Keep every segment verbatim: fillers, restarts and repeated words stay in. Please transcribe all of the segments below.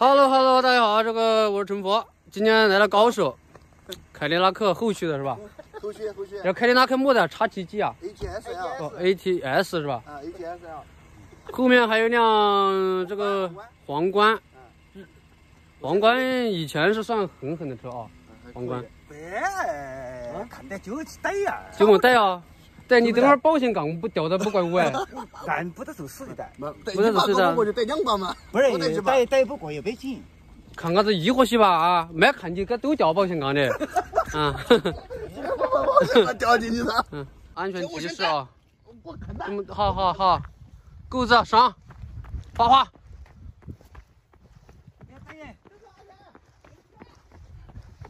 Hello Hello， 大家好，这个我是陈佛，今天来了高手，凯迪拉克后驱的是吧？后驱后驱。然后凯迪拉克末的叉 T G 啊 ，A T S 啊，哦 A T S 是吧？啊 A T S 啊。后面还有一辆这个皇冠，皇冠以前是算很狠的车啊，皇冠。哎，看得就带呀，就我带啊。 对你等会儿保险杠不掉的不怪我哎，俺不得走四的带，不得走四的，我就带两把嘛，不是你带带不过也没劲。看看这一伙戏吧啊，没看见个都掉保险杠的，啊，保险杠掉进去了，嗯，安全提示啊，我看到，嗯，好好好，狗子上，花花，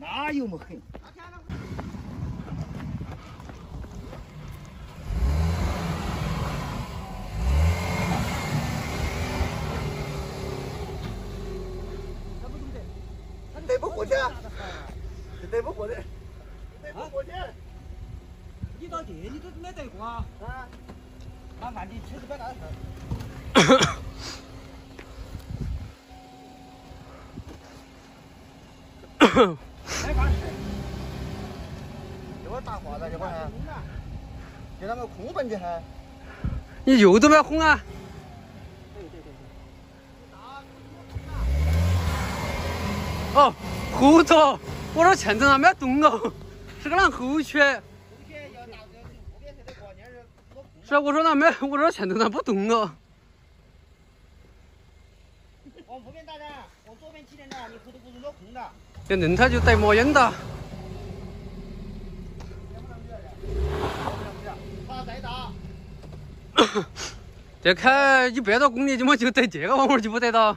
哪有么狠？ 逮不过去，逮不过去，逮不过去。你到底你都没逮过啊？啊！麻烦你车子别干事。没干事。一会儿打花子，一会儿给他们空奔去还。你又都没空啊？ 哦，后头，我说前头还没动哦，是个那后驱。是，我说那没，我说前头那不动哦。往左边打的，往左边起点的，你后头不是落空的。这轮胎就带冒烟的。他再打。这开一百多公里，怎么就带这个玩意儿就不带到？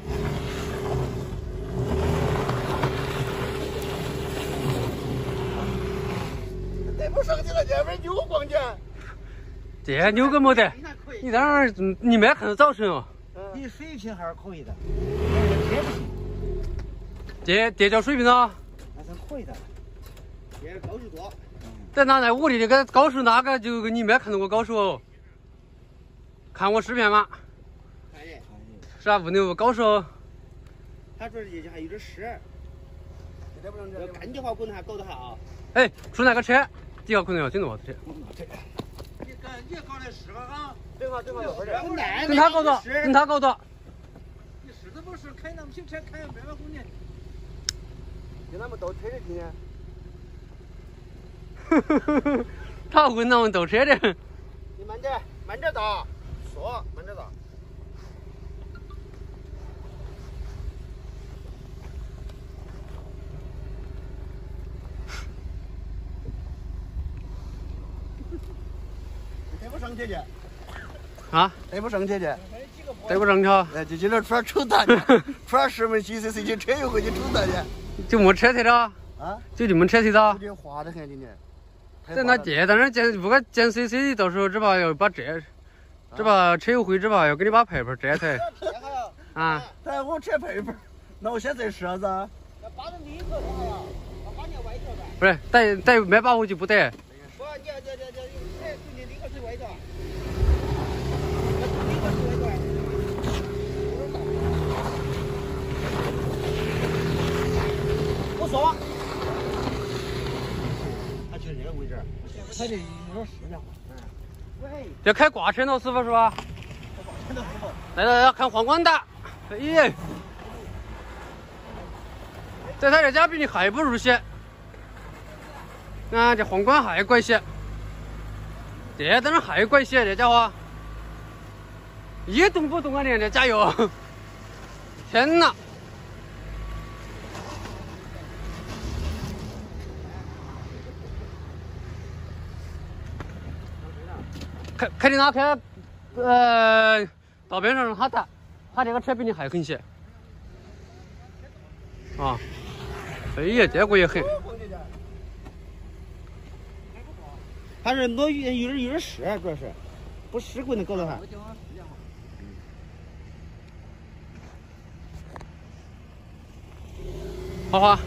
这牛个没得，你当然你没看到早晨哦。你水平还是可以的，这不行。这这叫水平啊？还是可以的，这高手多。在哪在屋里这个高手哪个就你没看到过高手哦？看我视频吗？看见。是啊，屋里有高手。他说这还有点湿，要干的话可能还搞得好。哎，出那个车，底下可能要进到我的车。 你搞那十个啊？对吧？对吧？跟他搞的，跟他搞的。你实在不是开那么些车，开一百万公里，给他们倒车的今天。呵呵呵呵，他会那么倒车的。你慢点，慢点倒，说慢点倒。上去去，啊！逮不上去去，逮不上去。哎，就今天出来抽单去，出来十门新 C C 去，车又回去抽单去。就没车推着啊？就你们车推着？这花的很，今天。在那借，但是借不过借 C C， 到时候只怕要把这，只怕车又回，只怕要给你把牌牌摘开。啊！但我拆牌牌，那我现在啥子？把人你可不呀？把你歪掉呗。不是，带带没把我就不带。 我说，他去这个位置，他这有点湿了。喂，这开挂车呢，师傅是吧？来来来，看皇冠的，咦，在他这家比你还不如些。啊，这皇冠还怪些。 这当然还怪些，这家伙一动不动啊！你这加油！天哪！凯凯迪拉克，呃，到边上让他打，他这个车比你还狠些啊！哎呀，结果也很。还是挪有点有点湿，主要是不湿棍子搞得很。花花，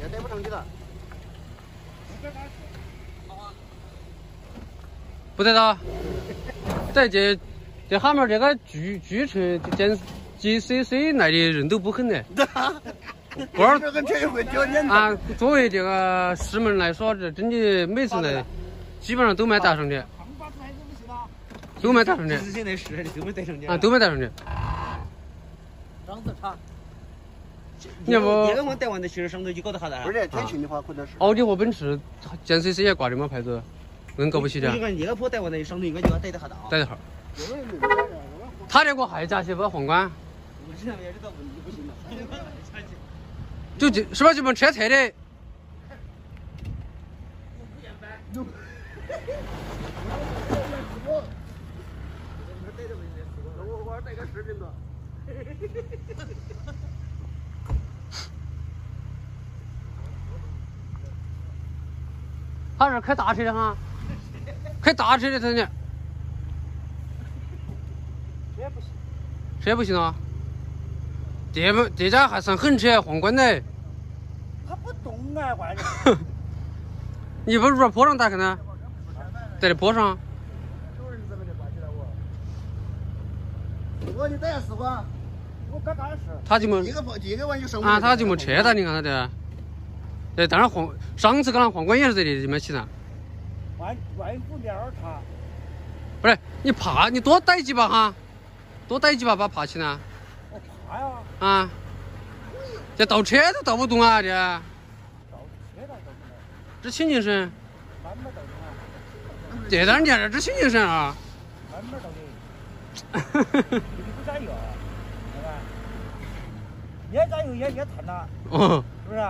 也带不上去了。不带它，再这这下面这个锯锯锤这这谁谁来的人都不狠呢。不是这个这回教练啊，作为这个师门来说，这真的每次来，基本上都买大绳的。都买大绳的。现在是都买大绳的。啊，都买大绳的。绳子长。 你不，你刚刚带完的其实绳子就搞得好大。不是天气的话，或者是奥迪和奔驰，见谁谁也挂这么牌子，能搞不起的。你看你个婆带完的绳子应该就要带得好大。带得好。他这个还加些不皇冠。我这边也知道不行了。就这是吧？就帮车拆的。我我带个视频的。 他是开大车的哈，开大车的他呢？谁不行？谁不行啊？这么这家还算狠车，皇冠的。他不懂啊，玩意。你不是说坡上打开呢？在这坡上。就是你这么的关系了我。我你带死吧，我干啥事？他就没。一个跑，一个完就生。啊，他就没车的，你看他的。 对，当然黄上次跟那皇冠也是这里这边骑的。玩玩不了他。不是你爬，你多带几把哈，多带几把把爬起来。我爬呀。啊。这倒车都倒不动啊，这。倒车倒不动。这轻精神。慢慢倒动啊。这当然了，这轻精神啊。慢慢倒的。哈哈哈。你不加油，对吧？也加油也也疼呐。哦。是不是？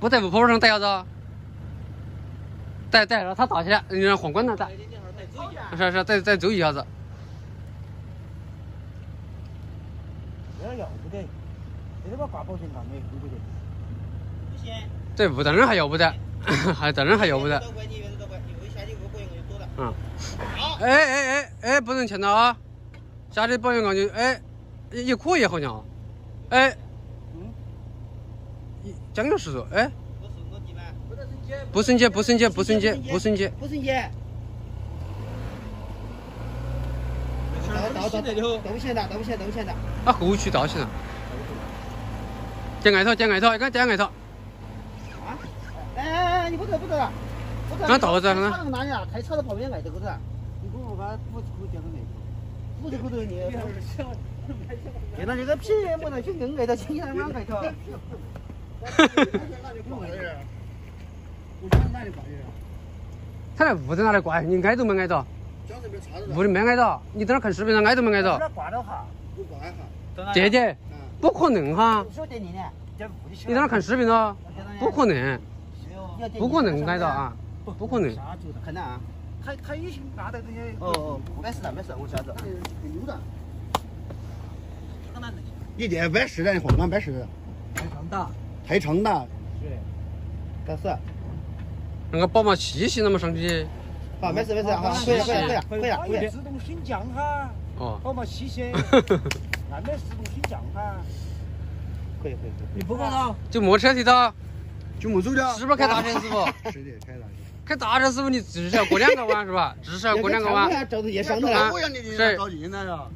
我在坡上带啥子？带带着他打起来，你让皇冠他带。是是，再再走一下子。这要不得，这他妈挂保险杠没？对不对？不行。这不当然还要不得，还当然还要不得。嗯。哎哎哎哎，不能牵到啊！下这保险杠就哎，也可以好像，哎。 将就十足，哎，不生气，不生气，不生气，不生气，不生气。倒倒倒，倒线的，倒线，倒线的。啊，后驱倒线的。接外头，接外头，你看接外头。啊？哎哎哎，你不走不走了，不走。俺倒着呢。开车哪里啊？开车到旁边外头过头。你跟我把我我接到外头，我这过头你。你那这个屁也没得去硬外头，去硬外头。 他那屋子哪里挂？你挨都没挨到。屋里没挨到，你在那看视频上挨都没挨到。挂到哈，姐姐，不可能哈。你在那看视频啊？不可能，不可能挨到啊，不可能。可能啊，他他已经拿到这些。哦哦，没事的，没事，我下子。很牛的。一点百十的，黄冈百十的。还长大。 还长的，是，但是，那个宝马七系那么上去，啊，没事没事啊，会了会了会了会了，自动升降哈，哦，宝马七系，那边自动升降哈，可以可以，你不怕它？就没车提它，就没走的，是不是开大车师傅？是的，开大车。开大车师傅你至少过两个弯是吧？至少过两个弯。是，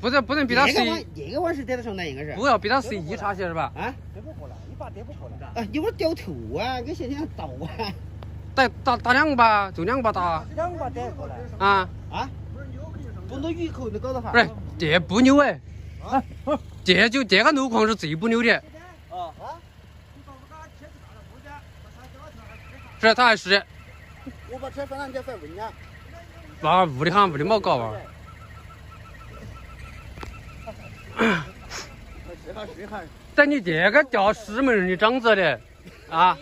不是不能比它 C 一个弯是带得上的应该是，不要比它 C 一差些是吧？啊，这不过了。 把跌不过来的，哎，一会儿掉头啊，跟现在倒啊，打打打两把，就两把打，两把跌过来啊啊！不能鱼口，你搞得哈？不是，这不牛哎，啊，这就这个路况是最不牛的。啊啊！是，他还是。我把车放那边，再问呀。那屋里哈，屋里没搞吧？谁看谁看？ 但你这个叫师门的长子的，啊！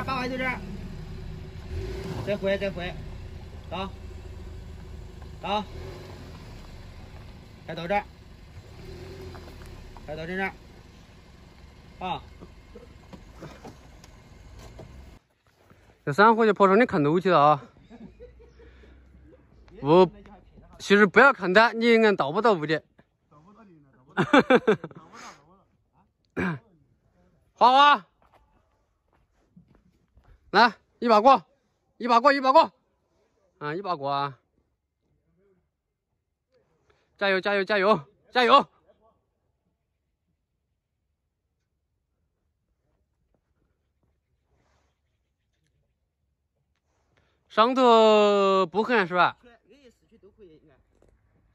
样，八百就这样。再回，再回，走，走，抬头这儿，抬头这儿，啊。这三货就跑上你砍头去了啊！我其实不要砍他，你应该找不到我的。找不到你呢，找不到，找不到，花花。 来一把过，一把过，一把过，啊，一把过啊！加油，加油，加油，加油！上头不狠是吧？越野四驱都可以，应该。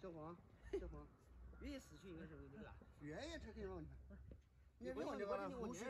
小黄，小黄，越野四驱应该是那个。越野车可以让你。你不用这个，我这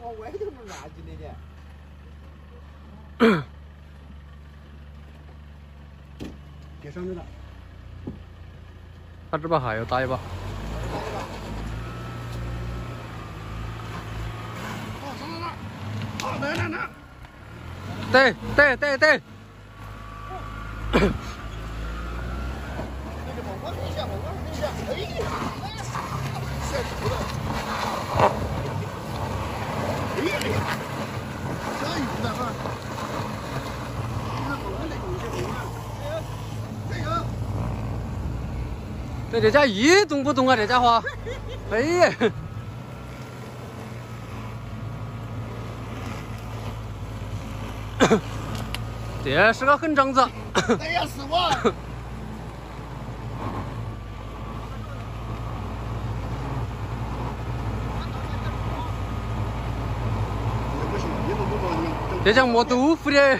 往外头弄垃圾来的。给上面了，他这把还要打一把。哦，上到那儿，哦，来来来，对对对对。那就往我这下，往我这下，哎呀，吓死了！哎呀，下雨了哈。 这这家鱼懂不懂啊？这家伙，哎呀！这是个狠獐子。哎呀，是我！这家磨豆腐的。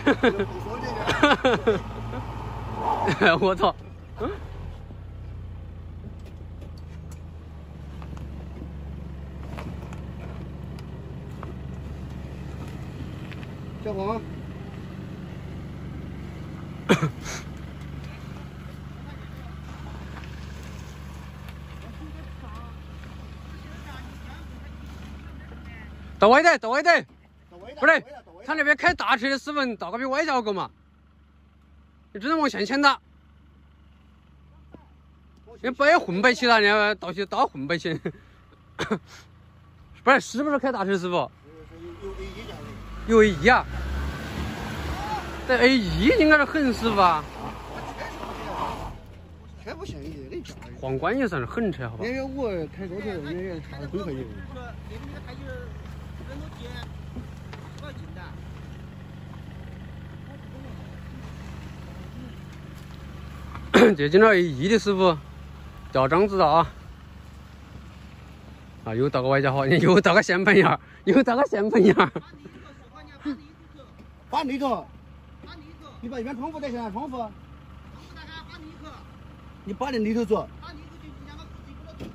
我操！ 小黄，到外头，到外头，不对，他那边开大车的师傅大个比崴脚个嘛，你只能往前牵他，你不要混摆起了，你到去打混摆去，不是，是不是开大车的师傅？ 有 A 一啊，这 A 一应该是狠师傅啊。全不行，那家伙。皇冠也算是狠车，好吧？那我开高头，那也差得很快。接近了 A 一的师傅，叫张指导啊。啊，又打个崴脚好，又打个掀盆眼，又打个掀盆眼。 把那个，你把一边窗户带下来，窗户。窗户带下来，把那个。你把那里头做。把那个就两个自己给我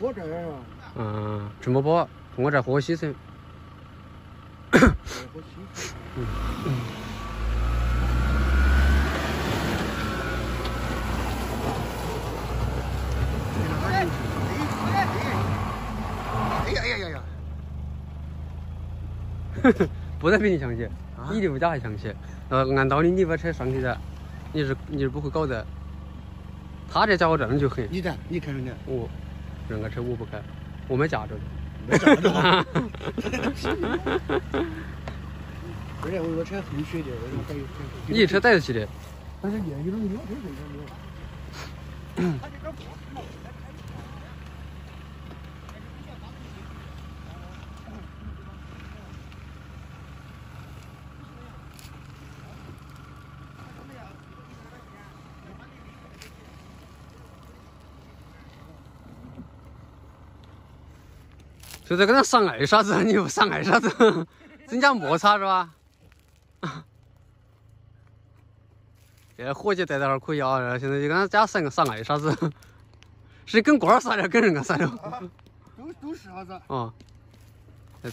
做。我这儿啊。嗯，吃不饱，我这喝稀粥。喝稀粥。嗯。哎呀呀呀呀！ 不得比你强些，你的武家还强些。呃，按道理你把车上去的，你是你是不会搞的。他这家伙这样就狠。你的，你开上的。我，这个车我不开，我没驾照的。没驾照。而且我我车很水的，我这带有车。你车带得起的。但是也有种牛车很牛。就在跟他上挨啥子，你又上挨啥子？增加摩擦是吧？这伙计在那儿可以啊，现在就跟俺家三个上来啥子，是跟官儿撒的，跟人家撒的。都都是啥子？啊，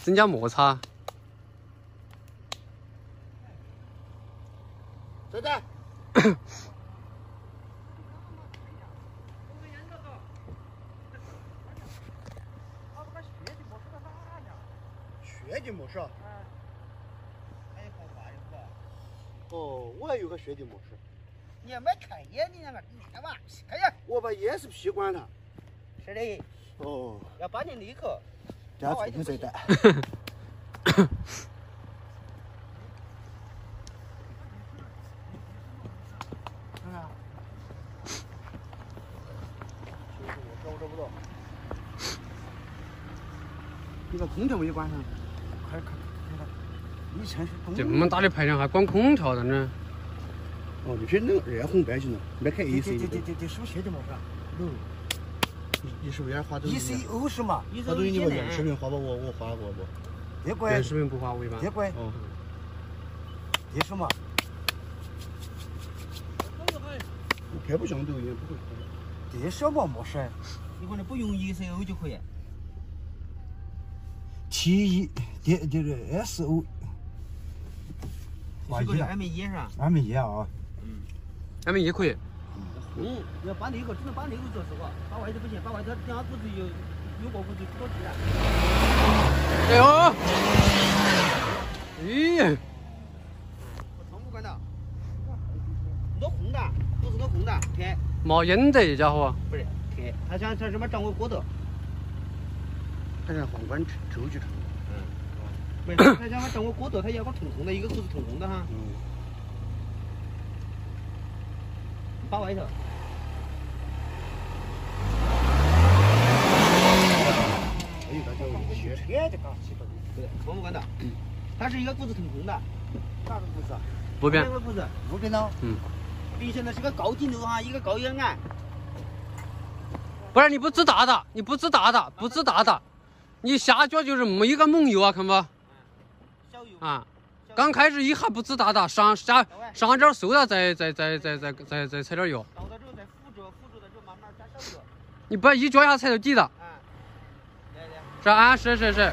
增加摩擦。对的。学的模式。哦，我还有个学的模式。你还没看烟，你那个你看嘛，看呀！我把烟是屁关了。是的。哦。要把你离开。家伙，你谁的？你把空调没关上，快快快！以前是这么大的排量还关空调的呢？哦，你去弄热烘白去了，没开 E C O。这这这这什么鞋的模式啊？六，一十元花都。E C O 是吗？花都你把短视频花吧，我我花我不。别乖。短视频不花我一般。别乖。哦。别什么？我开不上抖音，不会。这什么模式？你可能不用 E C O 就可以。 T 一，这这个 S O， 这个是 M E 是吧 ？M E 啊，嗯 ，M E 可以。嗯，要把那个只能把那个做实话，把外头不行，把外头等下估计有有个估计多出来。哎呦！哎！我从不管的，都红的，都是个红的，天。冒烟的这家伙。不是，天，他想他什么掌握锅头。 他在皇冠周局长，嗯，没事，他想整我锅头，他要个桶桶的，一个锅是桶桶的哈，嗯，把外头，哎呦，他叫学车这个，对，从不管的，嗯，他是一个锅是桶桶的，哪个锅子啊？路边，哪个锅子？路边的，嗯，并且呢是个高精度哈，一个高烟杆，不然你不知打打，你不知打打，不知打打。 你下脚就是没一个猛油啊，看吧，啊，刚开始一下不知打打，上下上点收了，再再再再再再再踩点油。到了之后再辅助，辅助的时候慢慢加小油。你不要一脚下踩到底了。嗯。来来。是啊，是是是。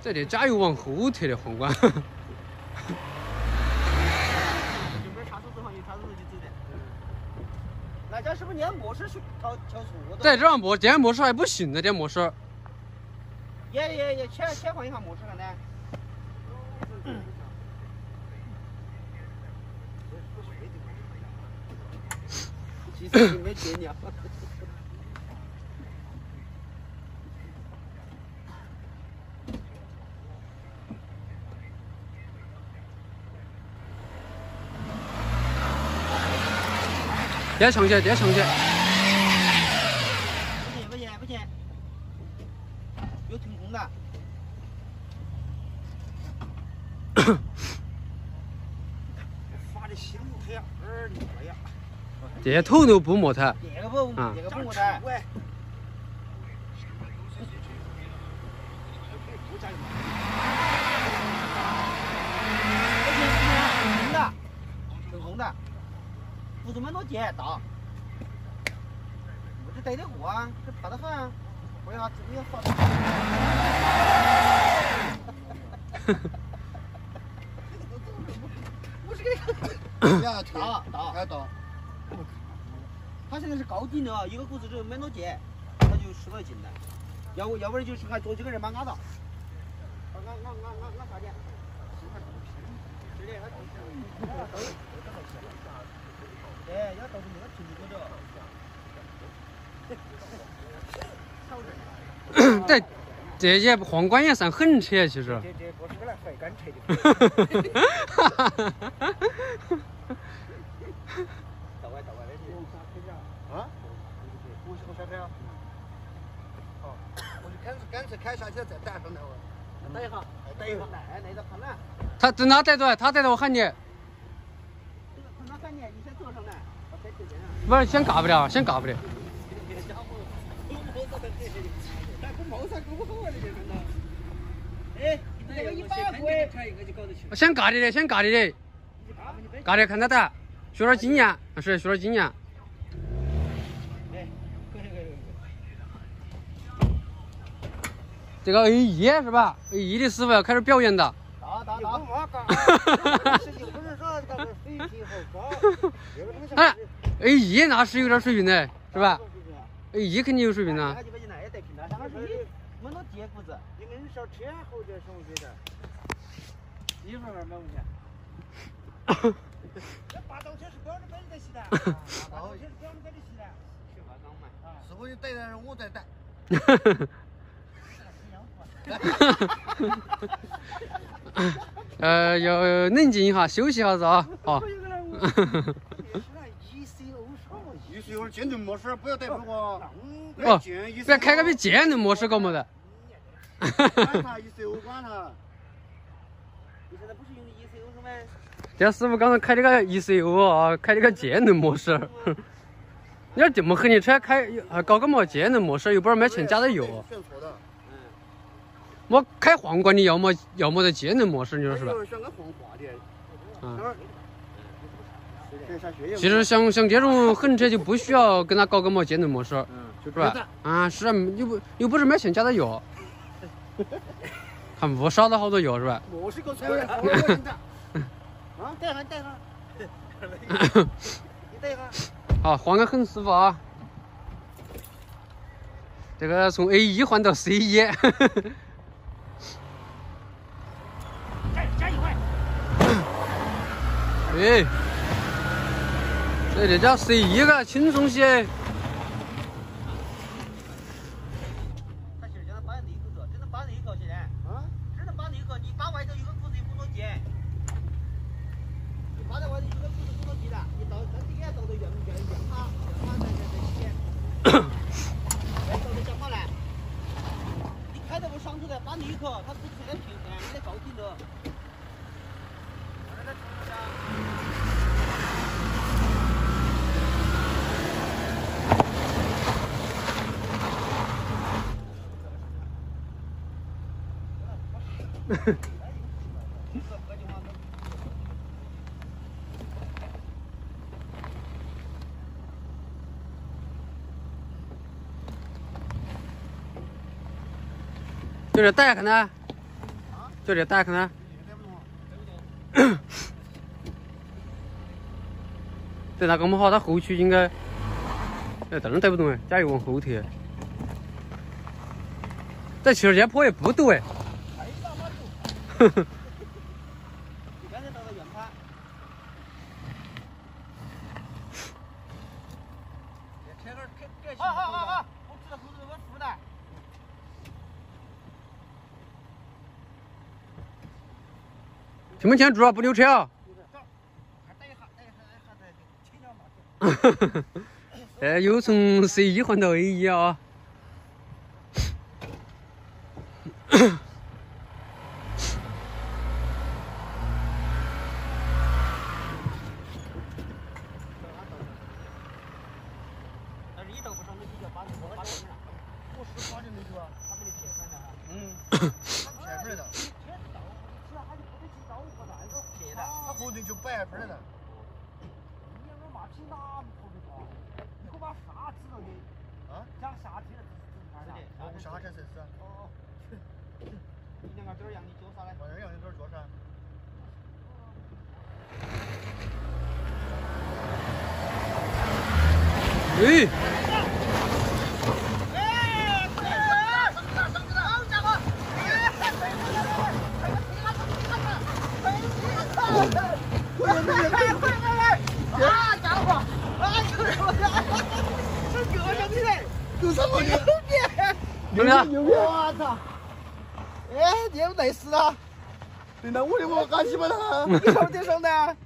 这里加油往后推的皇冠。哈哈。这边插手子放油，插手子就走的。 大家是不是连模式去调调错的？在这样模，这样模式还不行呢，这模式。也也也，切切换一下模式看呢。嗯、其实你没见了。别抢劫！别抢劫！不行不行不行，有停工的。发的新木头呀，二牛了呀！这头都不木头。这个不，这个不木头。停的，停工的。 不是蛮多钱大，我这带的货啊，这怕得很啊，我要自己发。我是个大大还大，他现在是高定的，一个股子只有蛮多钱，他就十来斤了，要不要不然就是还多几个人把俺打。俺俺俺俺俺啥的？哎，要到那个平底锅的。这这些皇冠也算狠车，其实。这这不是个来坏干车的。哈哈哈哈哈！到外到外的。啊？我我下车啊。好，我就干脆干脆开下去再带上来我。等一下，等一下，来来到旁边。他等他带着，他带着我喊你。 不是，先嘎不了，先嘎不了。想干的嘞，想干的嘞，干的看他打，学点经验，是学点经验。 这个 A 一 是吧 ？A 一 的师傅要开始表演的。打打打！哎 ，A 一 那是有点水平的，是吧 ？A 一 肯定有水平的。师傅你带点，我再带。 呃，要冷静一下，休息一下子啊，好。E C O 渐冻模式，不要带我。哦，不要开个比渐冻模式搞么子？管他 E C O 管他。你现在不是用的 E C O 是吗？这师傅刚才开这个 E C O 啊，开这个渐冻模式。你要这么狠的车开，还搞个么渐冻模式，又不是没钱加的油。 我开皇冠的，要么要么在节能模式，你说是吧？其实像像这种狠车就不需要跟他搞个么节能模式，是吧？啊，是啊，又不又不是没钱加的油，看我烧了好多油是吧？我是个车，啊，带上带上，你带上。好，换个狠师傅啊！这个从 A 一 换到 C 一。 哎，这这叫谁一个轻松些？他今儿叫他把你一个搞，只能把你一个去嘞。啊，只能把你一个，你把外头一个裤子不能接。你把在外头一个裤子不能接了，你到咱这个到到杨杨杨哈杨哈在在在接。哎，到到杨哈来，你开到我上头来，把你一个，他不在平安，你在高兴着。 就这带看呢，就这带看呢。 对他搞不好，他后驱应该，哎，当然带不动哎，加油往后贴。在汽车间坡也不陡哎。呵呵。你刚才到了远盘。这车杆开这些。好好好好，我知道后头我扶的。听没清楚啊？不溜车啊？ 哎，又从 C 一 换到 A 一 啊！嗯。 哎！哎！好家伙！快快快！好家伙！哎呦我操！这狗兄弟嘞，狗什么牛逼？牛逼牛逼！我操！哎，你又累死了！对，那我的我干什么了？你上得上的？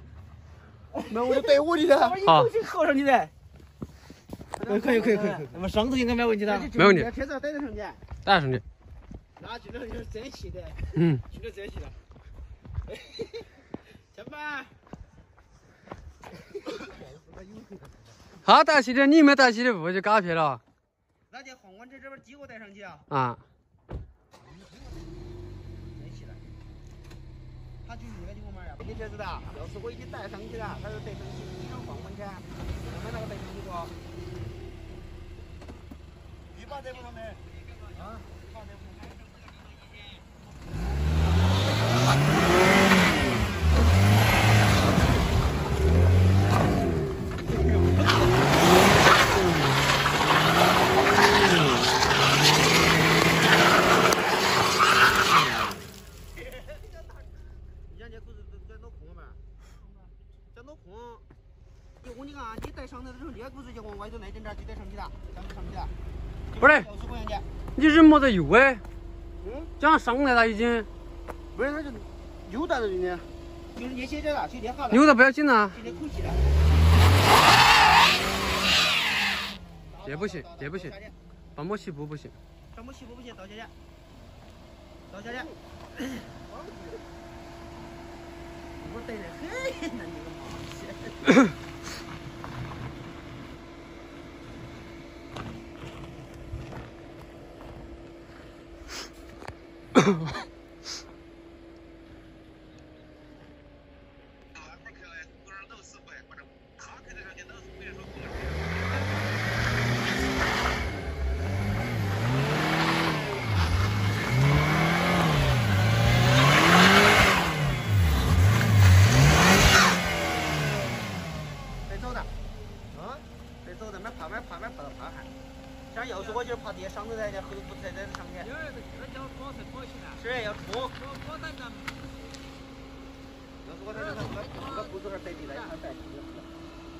那我就带我的了。我一口气扣上去的。 可以可以可以可以，我们上头应该没问题的，没问题。车子带得上去，带上去。那去了就是真气的，嗯，去了真气的。前吧。他带气的，你没带气的，不就嘎皮了？那就换我这这边机我带上去啊。啊。他去你那地方买呀？你就知道，要是我已经带上去了，他就得上去一样放温泉，我们那个得上去过。你把这不弄的？啊？你把这不？ 不是，你人没得油哎，嗯，这样上来了已经。不是，他就油带着人家，就是你歇着了，休息好了。油的不要紧啊。今天空气了。这不行，这不行，帮我起步不行。帮我起步不行，到下去，到下去。我带着很，那你个妈逼！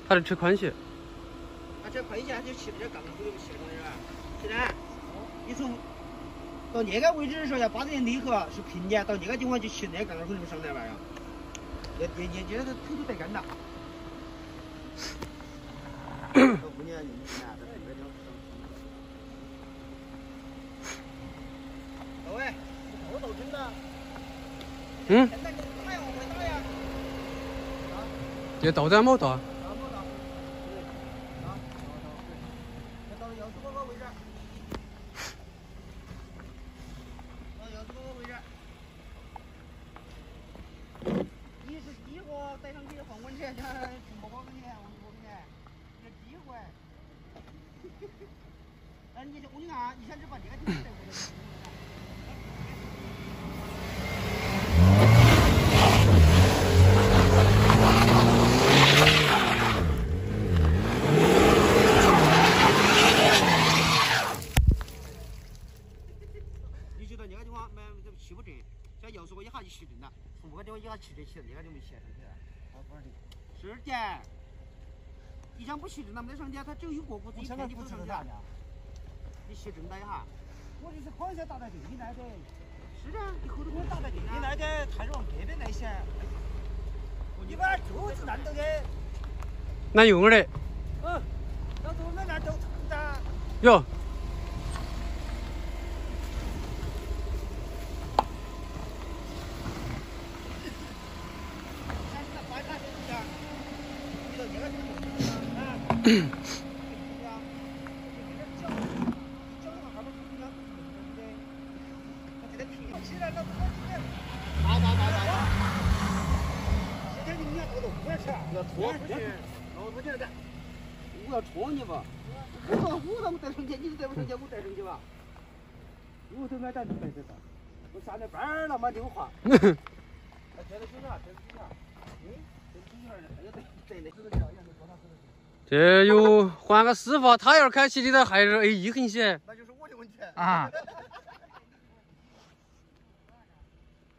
他是吃宽鞋。啊，这宽鞋就骑着这钢骨就骑上去了。现在，你从到那个位置的时候要把这内核是平的，到那个地方就骑那钢骨就上那玩意儿。也也也觉得他腿都带干的。小姑娘，你看这里边都。老魏，我都真的。嗯。这到底没到？ 你想不骑着那没得上街，他只有一轱辘子，一天你不上街。你骑真大一下。我就是光想打在地里来的。是啊，你后头给我打在地里来的，太容易的那些。你把就是难得的。难用的。嗯，那都那那都咋？哟。 这有换个师傅，他要是开起的，还是 A 一很些。那就是我的问题啊。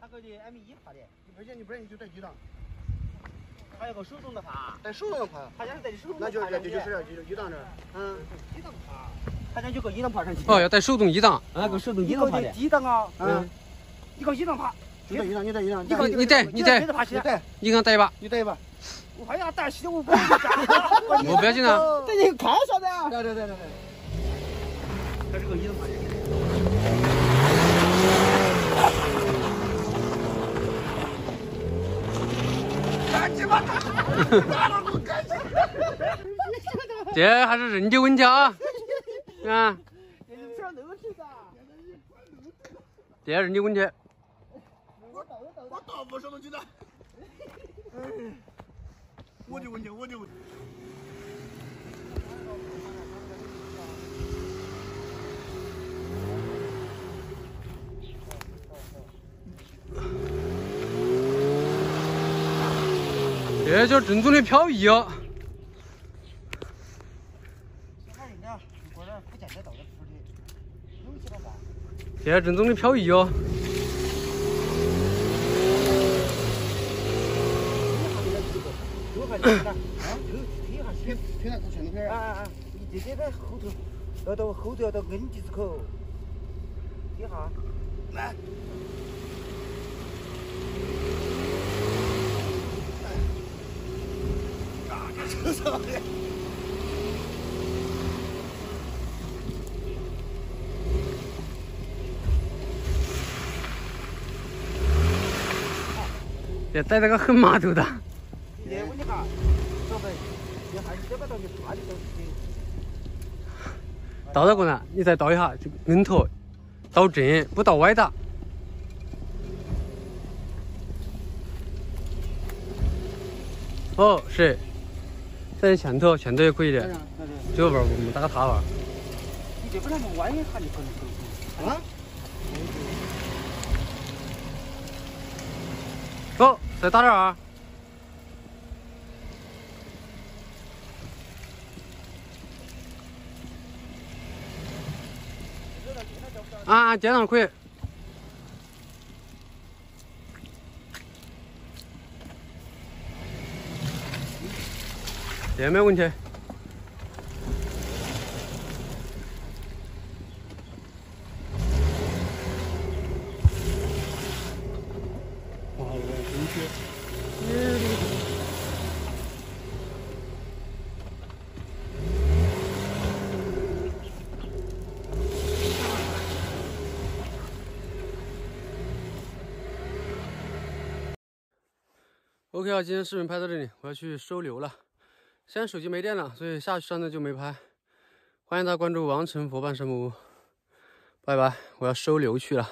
他搞的 M 一发的，你不行，你不然你就带机档。还有个手动的盘，带手动的盘，他家是带手动的。那就这就是就一档这，嗯，一档盘，他家就搞一档盘上去。哦，要带手动一档，啊，搞手动一档盘的。一档啊，嗯，你搞一档盘。 你带一张，你带一张，你你带你带你带，你给我带一把，你带一把。我还要带西的，我不要。我不要紧啊。这你看啥子啊？对对对对对。他这个一张牌。干鸡巴！打了我干鸡巴！这还是人的问题啊！啊。这是人的问题。我豆腐手动鸡蛋。哎，我的问题，我的问题。这叫正宗的漂移啊！ 这是正宗的漂移哦！啊啊啊！你姐姐在后头，要到后头要到 N 字口，你好，来。 也带那个很码头的。你问你哈，小妹，你还这么到你爬的东西？倒到过来，你再倒一下，就硬头，倒正，不倒歪的。 哦，是，在前头，前头也可以的，就玩我们打个他玩。你这不让我玩一下，你可能啊？走，再打点啊！啊，接上可以。 也没问题。哇，我进去。OK 啊，今天视频拍到这里，我要去收留了。 现在手机没电了，所以下去山呢就没拍。欢迎大家关注王成佛伴山木屋，拜拜，我要收留去了。